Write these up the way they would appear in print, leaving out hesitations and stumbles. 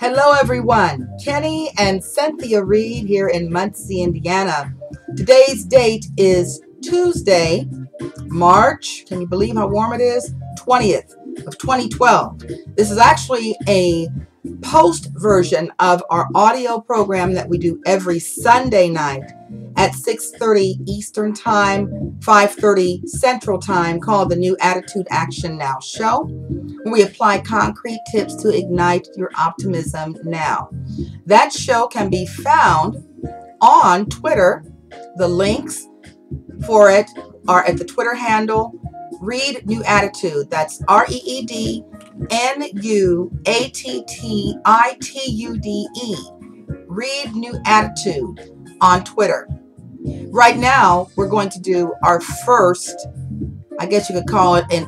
Hello, everyone. Kenny and Cynthia Reed here in Muncie, Indiana. Today's date is Tuesday, March, can you believe how warm it is? 20th of 2012. This is actually a post version of our audio program that we do every Sunday night at 6:30 Eastern Time, 5:30 Central Time, called the New Attitude Action Now Show, where we apply concrete tips to ignite your optimism now. That show can be found on Twitter. The links for it are at the Twitter handle, Reed New Attitude. That's ReedNuattitude, Reed New Attitude on Twitter. Right now, we're going to do our first, I guess you could call it a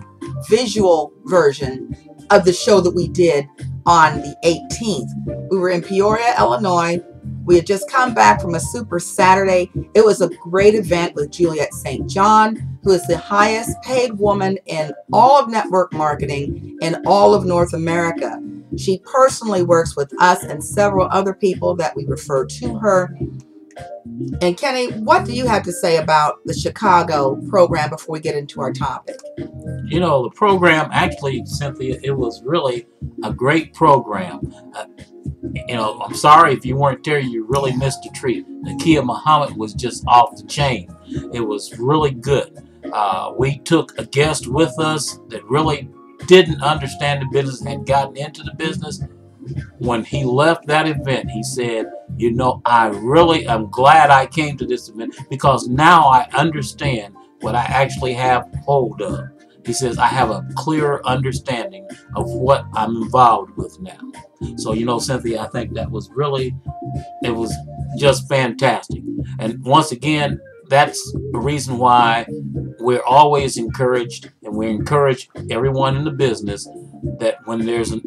visual version of the show that we did on the 18th. We were in Peoria, Illinois. We had just come back from a Super Saturday. It was a great event with Juliet St. John, who is the highest paid woman in all of network marketing in all of North America. She personally works with us and several other people that we refer to her. And Kenny, what do you have to say about the Chicago program before we get into our topic? You know, the program, actually, Cynthia, it was really a great program. You know, I'm sorry if you weren't there, you really missed a treat. Nakia Muhammad was just off the chain. It was really good. We took a guest with us that really didn't understand the business, had gotten into the business. When he left that event, he said, you know, I really am glad I came to this event because now I understand what I actually have hold of. He says, I have a clearer understanding of what I'm involved with now. So, you know, Cynthia, I think that was really, it was just fantastic. And once again, that's the reason why we're always encouraged, and we encourage everyone in the business that when there's a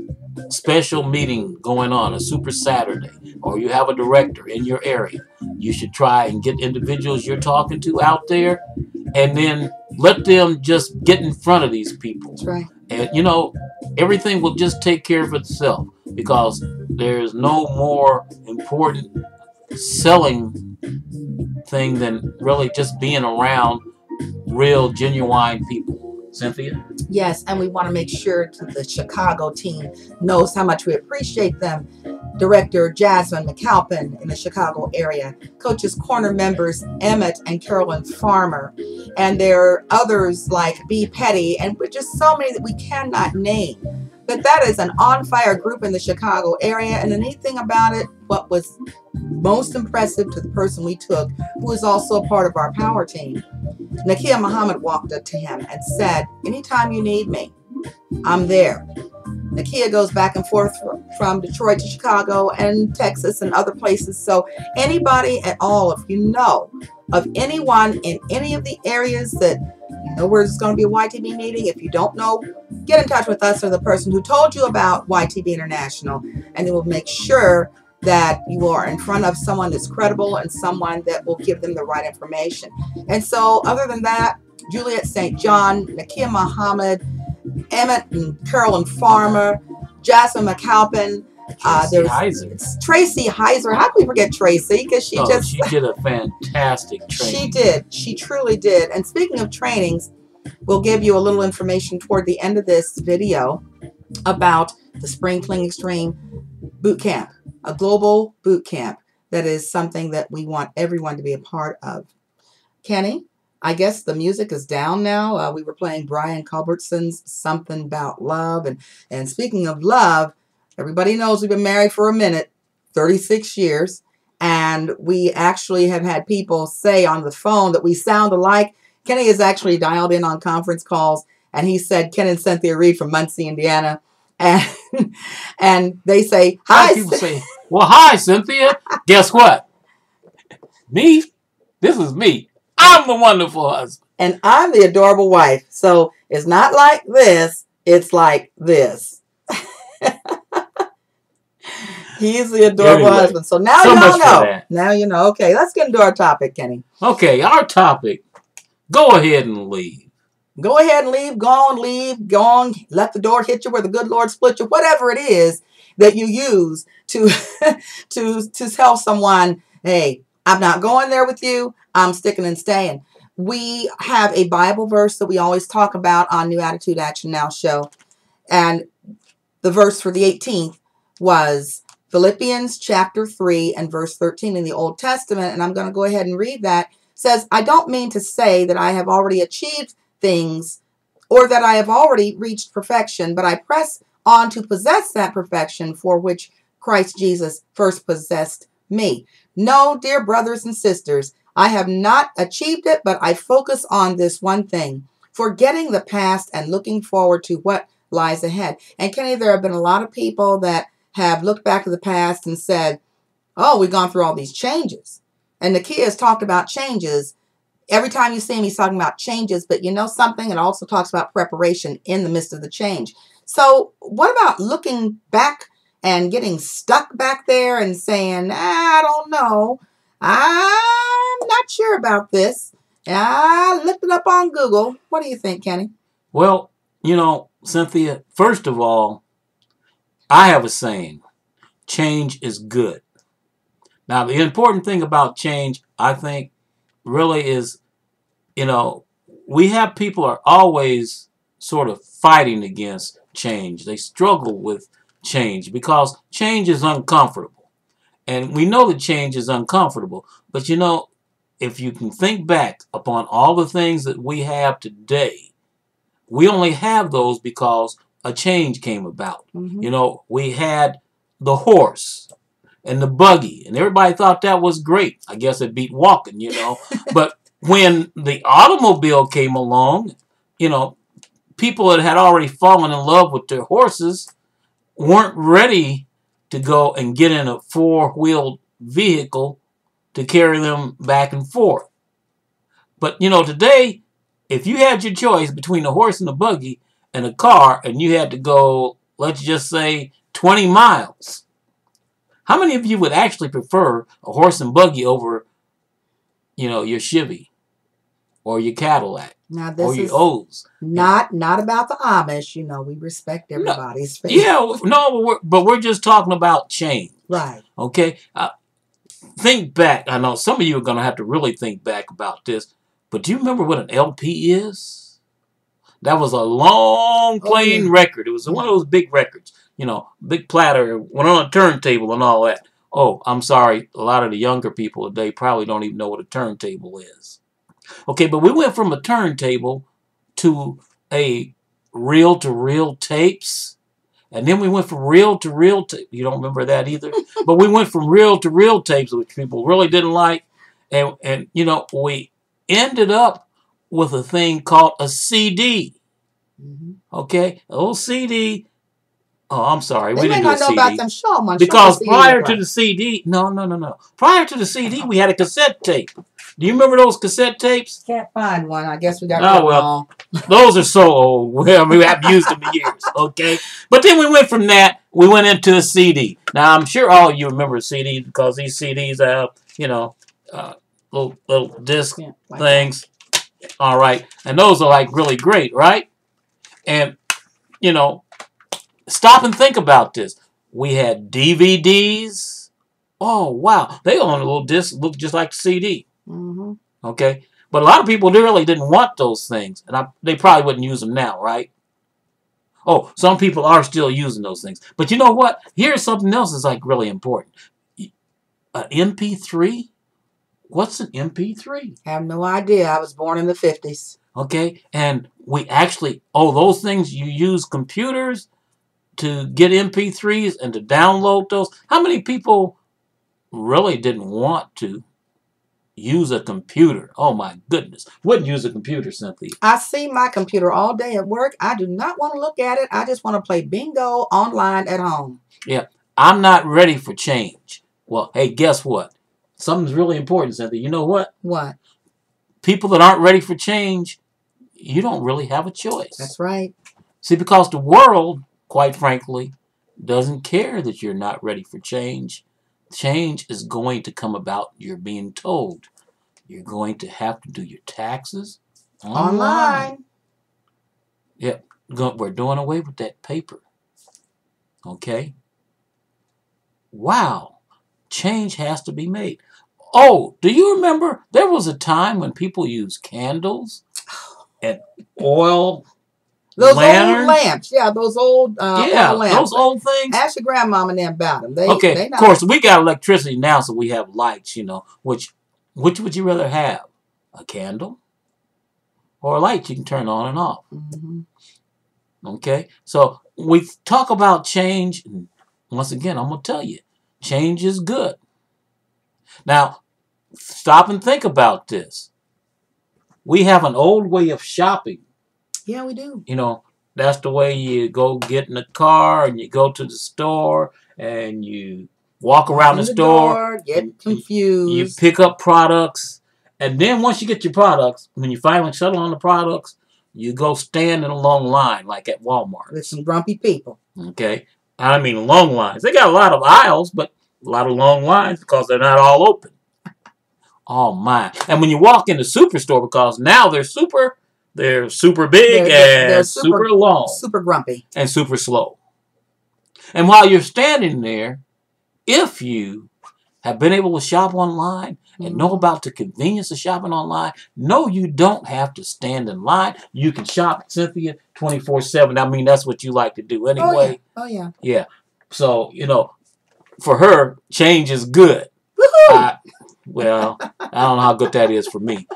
special meeting going on, a Super Saturday, or you have a director in your area, you should try and get individuals you're talking to out there and then let them just get in front of these people. That's right. And, you know, everything will just take care of itself because there's no more important selling thing than really just being around real, genuine people. Cynthia? Yes, and we want to make sure the Chicago team knows how much we appreciate them. Director Jasmine McAlpin in the Chicago area, Coaches Corner members Emmett and Carolyn Farmer, and there are others like B. Petty, and just so many that we cannot name. But that is an on-fire group in the Chicago area, and the neat thing about it, what was most impressive to the person we took, who is also a part of our power team, Nakia Muhammad walked up to him and said, anytime you need me, I'm there. Nakia goes back and forth from Detroit to Chicago and Texas and other places. So anybody at all, if you know of anyone in any of the areas that you know where there's going to be a YTB meeting, if you don't know, get in touch with us or the person who told you about YTB International, and they will make sure that you are in front of someone that's credible and someone that will give them the right information. And so other than that, Juliet St. John, Nakia Muhammad, Emmett and Carolyn Farmer, Jasmine McAlpin, Tracy Heiser. How can we forget Tracy? Because she did a fantastic training. She did. She truly did. And speaking of trainings, we'll give you a little information toward the end of this video about the Spring Fling Extreme Boot Camp, a global boot camp that is something that we want everyone to be a part of. Kenny? I guess the music is down now. We were playing Brian Culbertson's Something About Love. And speaking of love, everybody knows we've been married for a minute, 36 years. And we actually have had people say on the phone that we sound alike. Kenny has actually dialed in on conference calls. And he said, Ken and Cynthia Reed from Muncie, Indiana. And they say, hi. People say, well, hi, Cynthia. Guess what? Me? This is me. I'm the wonderful husband. And I'm the adorable wife. So it's not like this. It's like this. He's the adorable husband. So now you all know. Now you know. Okay, let's get into our topic, Kenny. Okay, our topic. Go ahead and leave. Go ahead and leave, go on, let the door hit you where the good Lord split you, whatever it is that you use to tell someone, hey, I'm not going there with you. I'm sticking and staying. We have a Bible verse that we always talk about on New Attitude Action Now Show. And the verse for the 18th was Philippians chapter 3 and verse 13 in the Old Testament. And I'm going to go ahead and read that. It says, I don't mean to say that I have already achieved things or that I have already reached perfection, but I press on to possess that perfection for which Christ Jesus first possessed me. No, dear brothers and sisters, I have not achieved it, but I focus on this one thing, forgetting the past and looking forward to what lies ahead. And Kenny, there have been a lot of people that have looked back to the past and said, oh, we've gone through all these changes. And Nakia has talked about changes. Every time you see him, he's talking about changes, but you know something? It also talks about preparation in the midst of the change. So what about looking back and getting stuck back there and saying, I don't know, I'm not sure about this. I looked it up on Google. What do you think, Kenny? Well, you know, Cynthia, first of all, I have a saying, change is good. Now, the important thing about change, I think, really is, you know, we have people are always sort of fighting against change. They struggle with change because change is uncomfortable. And we know that change is uncomfortable. But, you know, if you can think back upon all the things that we have today, we only have those because a change came about. Mm-hmm. You know, we had the horse and the buggy, and everybody thought that was great. I guess it beat walking, you know. But when the automobile came along, you know, people that had already fallen in love with their horses weren't ready to go and get in a four-wheeled vehicle to carry them back and forth. But, you know, today, if you had your choice between a horse and a buggy and a car, and you had to go, let's just say, 20 miles, how many of you would actually prefer a horse and buggy over, you know, your Chevy or your Cadillac? Now, this or your O's. Not about the Amish. You know, we respect everybody's faith. Yeah, no, but we're just talking about change. Right. Okay? Think back. I know some of you are going to have to really think back about this, but do you remember what an LP is? That was a long playing record. It was one of those big records. You know, big platter, went on a turntable and all that. Oh, I'm sorry. A lot of the younger people today probably don't even know what a turntable is. Okay, but we went from a turntable to a reel-to-reel tapes. And then we went from reel-to-reel tapes. You don't remember that either? But we went from reel-to-reel tapes, which people really didn't like. And you know, we ended up with a thing called a CD. Mm-hmm. Okay, a little CD. Oh, I'm sorry. We didn't do a CD. About them show, because prior to the CD, no. Prior to the CD, we had a cassette tape. Do you remember those cassette tapes? Can't find one. I guess we got rid of them all. Those are so old. Well, we haven't used them in years. Okay, but then we went from that. We went into a CD. Now I'm sure all of you remember CDs because these CDs have, you know, little disc things. That. All right, and those are like really great, right? And you know. Stop and think about this. We had DVDs. Oh, wow. They own a little disc, look just like the CD. Mm-hmm. Okay? But a lot of people really didn't want those things. And they probably wouldn't use them now, right? Oh, some people are still using those things. But you know what? Here's something else that's like really important. An MP3? What's an MP3? I have no idea. I was born in the 50s. Okay? And we actually, those things, you use computers to get MP3s and to download those. How many people really didn't want to use a computer? Oh, my goodness. Wouldn't use a computer, Cynthia. I see my computer all day at work. I do not want to look at it. I just want to play bingo online at home. Yeah, I'm not ready for change. Well, hey, guess what? Something's really important, Cynthia. You know what? What? People that aren't ready for change, you don't really have a choice. That's right. See, because the world, quite frankly, doesn't care that you're not ready for change. Change is going to come about. You're being told. You're going to have to do your taxes online. Yep, we're doing away with that paper. Okay? Wow, change has to be made. Oh, do you remember there was a time when people used candles and oil? Those lanterns? Old lamps, yeah, those old oil lamps. Those old things. Ask your grandmama and them about them. Okay, of course, we got electricity now, so we have lights, you know. Which would you rather have? A candle or a light you can turn on and off? Mm-hmm. Okay, so we talk about change. Once again, I'm going to tell you, change is good. Now, stop and think about this. We have an old way of shopping. Yeah, we do. You know, that's the way you go get in the car and you go to the store and you walk around the store, get confused. You pick up products, and then once you get your products, when you finally settle on the products, you go stand in a long line like at Walmart. There's some grumpy people. Okay. I mean long lines. They got a lot of aisles, but a lot of long lines because they're not all open. Oh my. And when you walk in the superstore, because now they're super big, they're super long. Super grumpy. And super slow. And while you're standing there, if you have been able to shop online and know about the convenience of shopping online, no, you don't have to stand in line. You can shop, Cynthia, 24/7. I mean, that's what you like to do anyway. Oh, yeah. Oh, yeah. Yeah. So, you know, for her, change is good. Woo-hoo! Well, I don't know how good that is for me.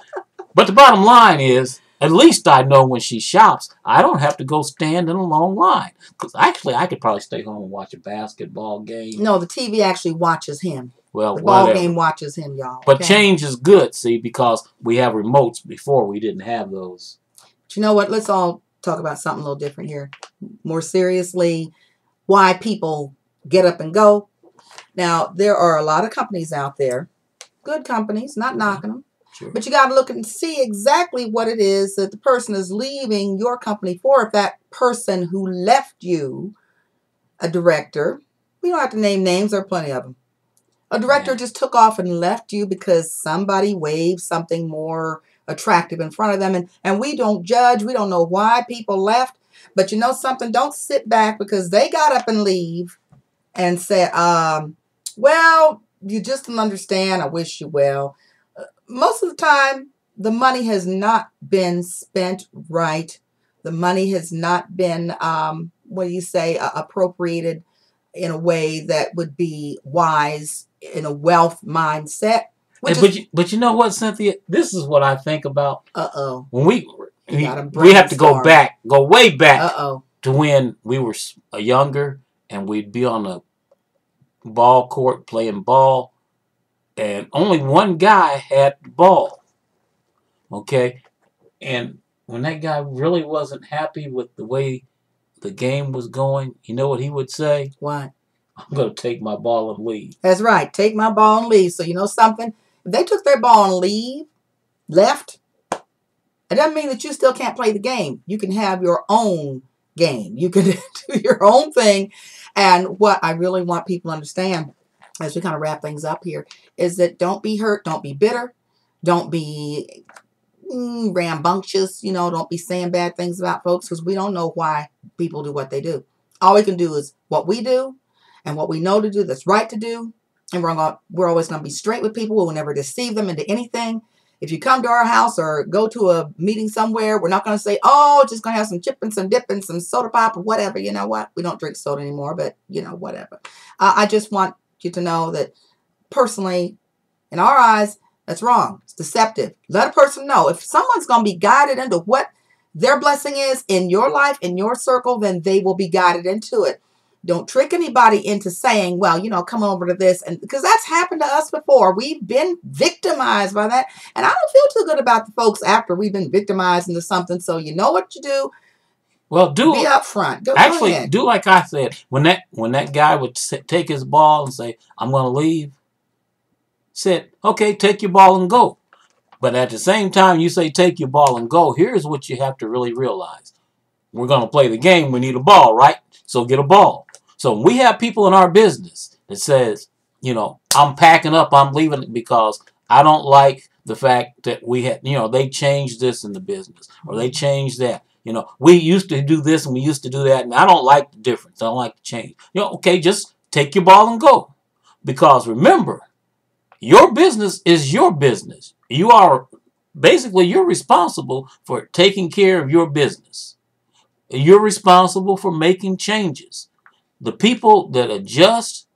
But the bottom line is, at least I know when she shops, I don't have to go stand in a long line. Because actually, I could probably stay home and watch a basketball game. No, the TV actually watches him. Well, the ball game watches him, y'all. But change is good, see, because we have remotes. Before, we didn't have those. But you know what? Let's all talk about something a little different here. More seriously, why people get up and go. Now, there are a lot of companies out there, good companies, not knocking them. Sure. But you got to look and see exactly what it is that the person is leaving your company for. If that person who left you, a director, we don't have to name names, there are plenty of them. A director just took off and left you because somebody waved something more attractive in front of them. And we don't judge. We don't know why people left. But you know something? Don't sit back because they got up and leave and said, well, you just don't understand. I wish you well. Most of the time, the money has not been spent right. The money has not been, appropriated in a way that would be wise in a wealth mindset. But you know what, Cynthia? This is what I think about. Uh-oh. When we have to go way back to when we were younger and we'd be on a ball court playing ball. And only one guy had the ball, okay? And when that guy really wasn't happy with the way the game was going, you know what he would say? What? I'm going to take my ball and leave. That's right. Take my ball and leave. So you know something? If they took their ball and left, it doesn't mean that you still can't play the game. You can have your own game. You can do your own thing. And what I really want people to understand, as we kind of wrap things up here, is that don't be hurt, don't be bitter, don't be rambunctious, you know, don't be saying bad things about folks because we don't know why people do what they do. All we can do is what we do and what we know to do that's right to do, and we're always going to be straight with people. We'll never deceive them into anything. If you come to our house or go to a meeting somewhere, we're not going to say, oh, just going to have some chip and some dip and some soda pop or whatever. You know what? We don't drink soda anymore, but, you know, whatever. I just want you to know that personally, in our eyes, that's wrong. It's deceptive. Let a person know. If someone's going to be guided into what their blessing is in your life, in your circle, then they will be guided into it. Don't trick anybody into saying, well, you know, come over to this. And because that's happened to us before. We've been victimized by that. And I don't feel too good about the folks after we've been victimized into something. So you know what you do. Well, be upfront. Go ahead. Do like I said. When that guy would take his ball and say, "I'm going to leave," said, "Okay, take your ball and go." But at the same time, you say, "Take your ball and go." Here's what you have to really realize: we're going to play the game. We need a ball, right? So get a ball. So when we have people in our business that says, "You know, I'm packing up. I'm leaving because I don't like the fact that we had, you know, they changed this in the business or they changed that." You know, we used to do this and we used to do that, and I don't like the difference. I don't like the change. You know, okay, just take your ball and go. Because remember, your business is your business. You are, basically, you're responsible for taking care of your business. You're responsible for making changes. The people that adjust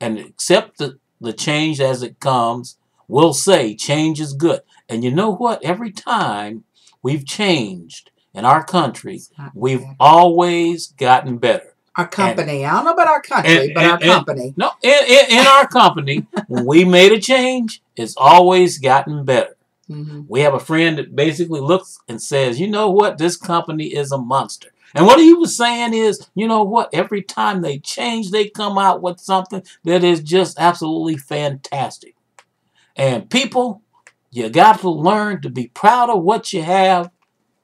and accept the change as it comes will say change is good. And you know what? Every time we've changed in our country, we've always gotten better. Our company. I don't know about our country, but our company. No, in our company, when we made a change, it's always gotten better. Mm-hmm. We have a friend that basically looks and says, you know what, this company is a monster. And what he was saying is, you know what, every time they change, they come out with something that is just absolutely fantastic. And people, you got to learn to be proud of what you have,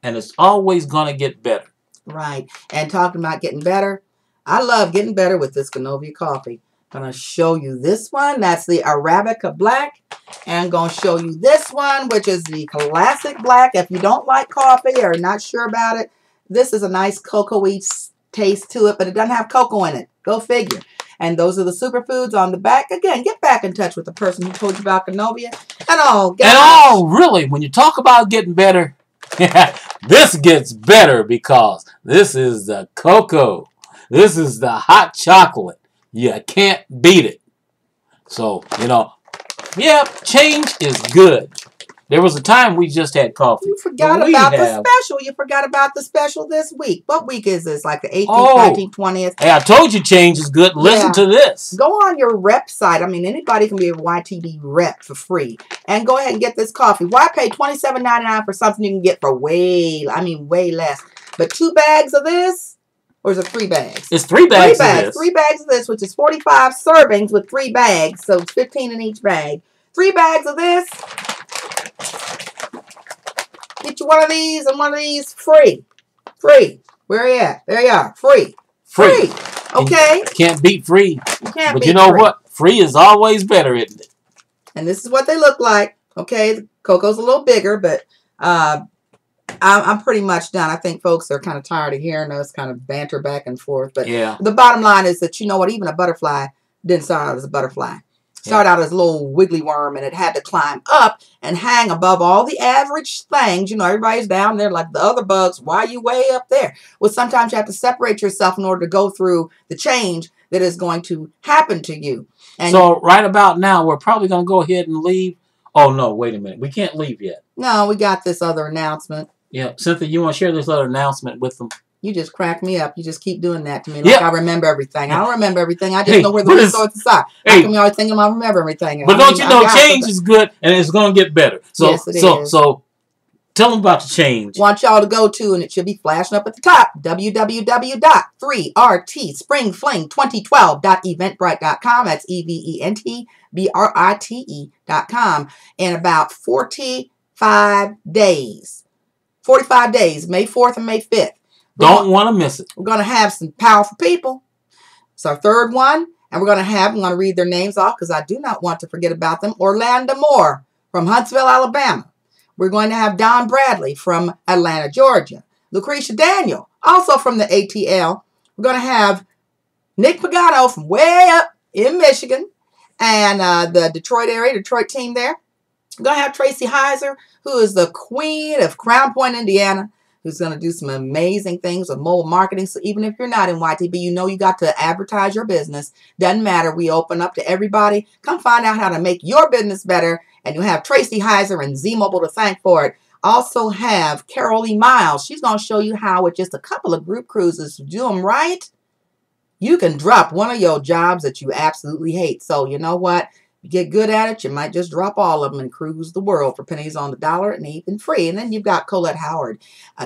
and it's always going to get better. Right. And talking about getting better, I love getting better with this Ganovia coffee. I'm going to show you this one. That's the Arabica Black. And I'm going to show you this one, which is the Classic Black. If you don't like coffee or not sure about it, this is a nice cocoa-y taste to it, but it doesn't have cocoa in it. Go figure. And those are the superfoods on the back. Again, get back in touch with the person who told you about Ganovia. And really, when you talk about getting better, this gets better because this is the cocoa. This is the hot chocolate. You can't beat it. So, you know, yeah, change is good. There was a time we just had coffee. You forgot about the special. You forgot about the special this week. What week is this? Like the 18th, 19th, 20th? Hey, I told you change is good. Listen to this. Go on your rep site. I mean, anybody can be a YTB rep for free. And go ahead and get this coffee. Why pay $27.99 for something you can get for way less? But 2 bags of this? Or is it 3 bags? It's 3 bags. 3 bags. 3 bags of this, which is 45 servings with 3 bags. So it's 15 in each bag. 3 bags of this. Get you one of these and one of these free. Free. Where are you at? There you are. Free. Free. Okay. You can't beat free. You can't beat free. But you know what? Free is always better, isn't it? And this is what they look like. Okay. The cocoa's a little bigger, but I'm pretty much done. I think folks are kind of tired of hearing us kind of banter back and forth. But the bottom line is that, you know what, even a butterfly didn't start out as a butterfly. Started out as a little wiggly worm, and it had to climb up and hang above all the average things. You know, everybody's down there like the other bugs. Why are you way up there? Well, sometimes you have to separate yourself in order to go through the change that is going to happen to you. And so right about now, we're probably going to go ahead and leave. Oh, no, wait a minute. We can't leave yet. No, we got this other announcement. Yeah, Cynthia, you want to share this other announcement with them? You just crack me up. You just keep doing that to me. Like I remember everything. I don't remember everything. I just know where the resources are. How come you always thinking I remember everything? But don't you know change is good and it's going to get better. So, yes, it is. So tell them about the change. Want y'all to go to, and it should be flashing up at the top, www.3rtspringfling2012.eventbrite.com. That's eventbrite.com. In about 45 days. 45 days, May 4th and May 5th. Don't want to miss it. We're going to have some powerful people. It's our third one. And we're going to have, I'm going to read their names off because I do not want to forget about them. Orlando Moore from Huntsville, Alabama. We're going to have Don Bradley from Atlanta, Georgia. Lucretia Daniel, also from the ATL. We're going to have Nick Pagano from way up in Michigan and the Detroit area, Detroit team there. We're going to have Tracy Heiser, who is the queen of Crown Point, Indiana, who's going to do some amazing things with mobile marketing. So even if you're not in YTB, you know you got to advertise your business. Doesn't matter. We open up to everybody. Come find out how to make your business better, and you'll have Tracy Heiser and Z-Mobile to thank for it. Also have Carolee Miles. She's going to show you how with just a couple of group cruises, do them right, you can drop one of your jobs that you absolutely hate. So you know what? You get good at it, you might just drop all of them and cruise the world for pennies on the dollar and even free. And then you've got Colette Howard,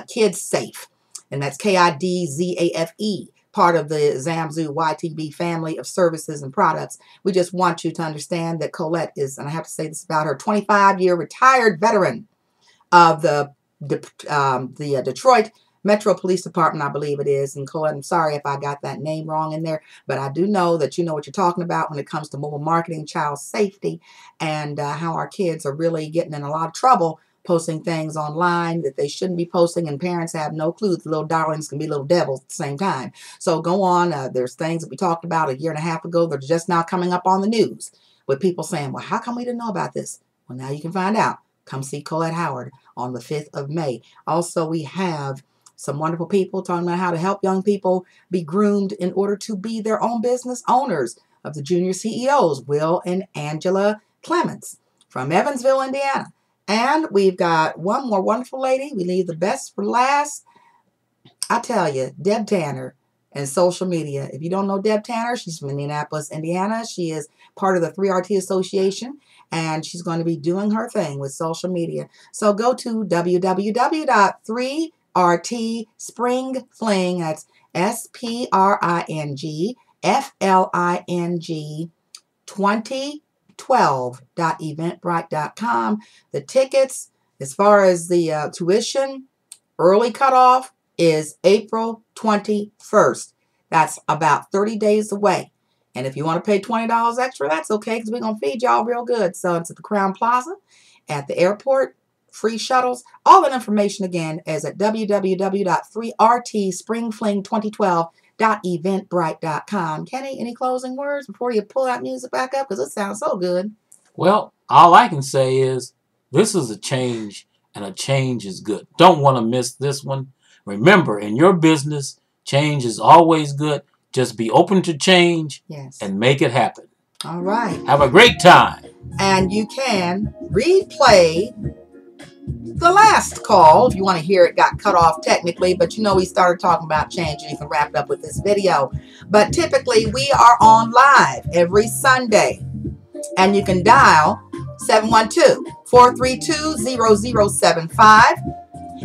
Kid Safe, and that's KIDZAFE, part of the Zamzuu YTB family of services and products. We just want you to understand that Colette is, and I have to say this about her, 25-year retired veteran of the Detroit Metro Police Department, I believe it is. And Colette, I'm sorry if I got that name wrong in there, but I do know that you know what you're talking about when it comes to mobile marketing, child safety, and how our kids are really getting in a lot of trouble posting things online that they shouldn't be posting, and parents have no clue. The little darlings can be little devils at the same time. So go on. There's things that we talked about a year and a half ago that are just now coming up on the news with people saying, well, how come we didn't know about this? Well, now you can find out. Come see Colette Howard on the 5th of May. Also, we have some wonderful people talking about how to help young people be groomed in order to be their own business owners of the junior CEOs, Will and Angela Clements from Evansville, Indiana. And we've got one more wonderful lady. We leave the best for last. I tell you, Deb Tanner and social media. If you don't know Deb Tanner, she's from Indianapolis, Indiana. She is part of the 3RT Association, and she's going to be doing her thing with social media. So go to www.3RTSpringFling, that's SPRINGFLING 2012.eventbrite.com. The tickets, as far as the tuition, early cutoff is April 21st. That's about 30 days away. And if you want to pay $20 extra, that's okay, because we're going to feed y'all real good. So it's at the Crown Plaza at the airport. Free shuttles. All that information, again, is at www.3rtspringfling2012.eventbrite.com. Kenny, any closing words before you pull that music back up? Because it sounds so good. Well, all I can say is this is a change, and a change is good. Don't want to miss this one. Remember, in your business, change is always good. Just be open to change, yes, and make it happen. All right. Have a great time. And you can replay the last call, if you want to hear it, got cut off technically, but you know we started talking about change, and you can wrap it up with this video. But typically, we are on live every Sunday, and you can dial 712-432-0075,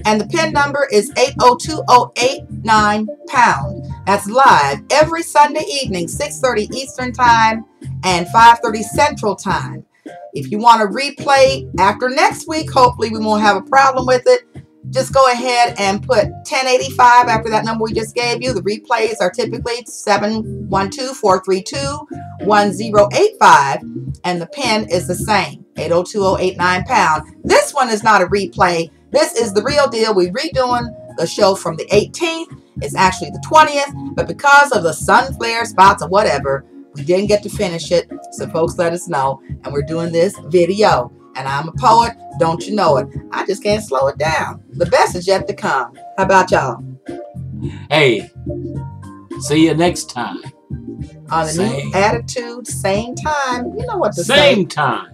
and the PIN number is 802-089-POUND. That's live every Sunday evening, 6:30 Eastern Time and 5:30 Central Time. If you want to replay after next week, hopefully we won't have a problem with it. Just go ahead and put 1085 after that number we just gave you. The replays are typically 712-432-1085, and the PIN is the same, 802-089-POUND. This one is not a replay. This is the real deal. We're redoing the show from the 18th. It's actually the 20th, but because of the sun flare spots or whatever, we didn't get to finish it, so folks let us know, and we're doing this video. And I'm a poet, don't you know it? I just can't slow it down. The best is yet to come. How about y'all? Hey, see you next time. On the New Attitude, same time. You know what to say. Same time.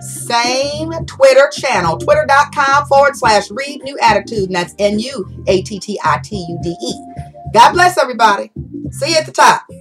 Same Twitter channel, twitter.com/readnewattitude, and that's NUATTITUDE. God bless everybody. See you at the top.